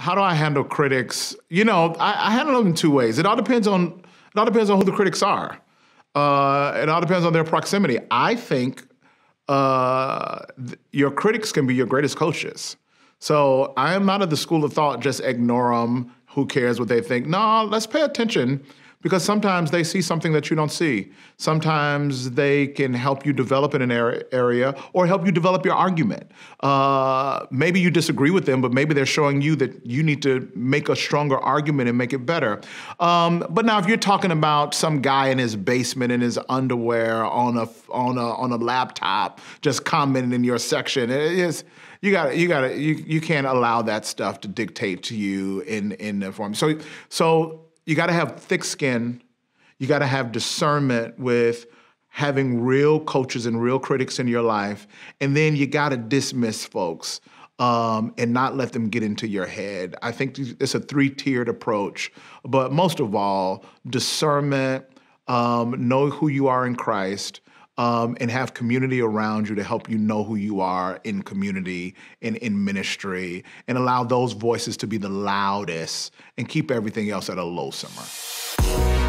How do I handle critics? You know, I handle them in two ways. It all depends on who the critics are. It all depends on their proximity. I think your critics can be your greatest coaches. So I am not of the school of thought, just ignore them, who cares what they think. No, let's pay attention, because sometimes they see something that you don't see. Sometimes they can help you develop in an area or help you develop your argument. Maybe you disagree with them, but maybe they're showing you that you need to make a stronger argument and make it better. But now if you're talking about some guy in his basement in his underwear on a laptop, just commenting in your section, you can't allow that stuff to dictate to you in the form. So you got to have thick skin. You got to have discernment with having real coaches and real critics in your life. And then you got to dismiss folks and not let them get into your head. I think it's a three-tiered approach. But most of all, discernment, know who you are in Christ, and have community around you to help you know who you are in community and in ministry, and allow those voices to be the loudest and keep everything else at a low simmer.